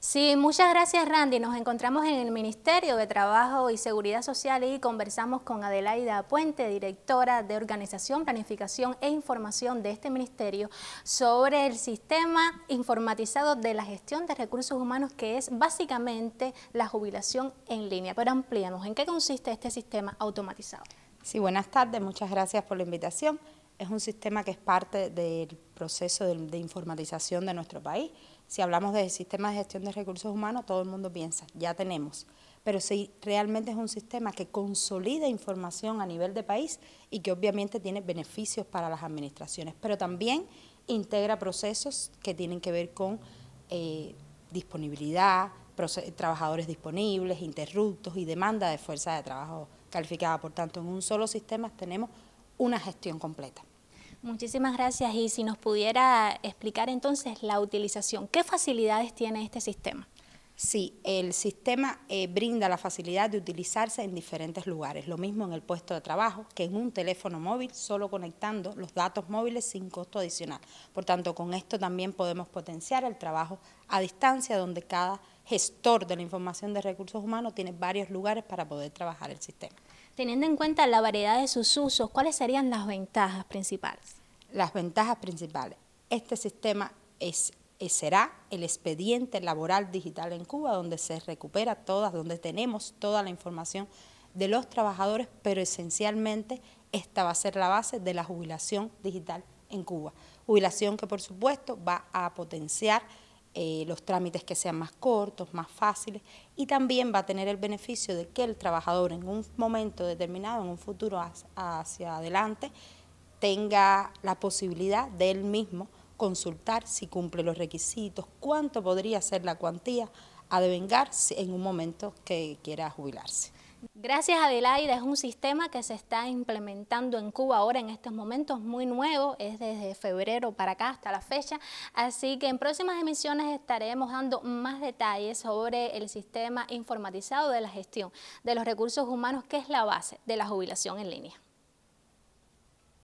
Sí, muchas gracias, Randy. Nos encontramos en el Ministerio de Trabajo y Seguridad Social y conversamos con Adelaida Puente, directora de Organización, Planificación e Información de este ministerio, sobre el Sistema Informatizado de la Gestión de Recursos Humanos, que es básicamente la jubilación en línea. Pero ampliamos, ¿en qué consiste este sistema automatizado? Sí, buenas tardes, muchas gracias por la invitación. Es un sistema que es parte del proceso de informatización de nuestro país. Si hablamos del sistema de gestión de recursos humanos, todo el mundo piensa, ya tenemos. Pero sí, realmente es un sistema que consolida información a nivel de país y que obviamente tiene beneficios para las administraciones, pero también integra procesos que tienen que ver con disponibilidad, trabajadores disponibles, interruptos y demanda de fuerza de trabajo calificada. Por tanto, en un solo sistema tenemos una gestión completa. Muchísimas gracias. Y si nos pudiera explicar entonces la utilización, ¿qué facilidades tiene este sistema? Sí, el sistema brinda la facilidad de utilizarse en diferentes lugares, lo mismo en el puesto de trabajo que en un teléfono móvil, solo conectando los datos móviles sin costo adicional. Por tanto, con esto también podemos potenciar el trabajo a distancia, donde cada gestor de la información de recursos humanos tiene varios lugares para poder trabajar el sistema. Teniendo en cuenta la variedad de sus usos, ¿cuáles serían las ventajas principales? Las ventajas principales. Este sistema será el expediente laboral digital en Cuba, donde se recupera todas, donde tenemos toda la información de los trabajadores, pero esencialmente esta va a ser la base de la jubilación digital en Cuba. Jubilación que, por supuesto, va a potenciar los trámites que sean más cortos, más fáciles, y también va a tener el beneficio de que el trabajador en un momento determinado, en un futuro hacia adelante, tenga la posibilidad de él mismo consultar si cumple los requisitos, cuánto podría ser la cuantía a devengar en un momento que quiera jubilarse. Gracias, Adelaida. Es un sistema que se está implementando en Cuba ahora en estos momentos, muy nuevo, es desde febrero para acá hasta la fecha, así que en próximas emisiones estaremos dando más detalles sobre el sistema informatizado de la gestión de los recursos humanos, que es la base de la jubilación en línea.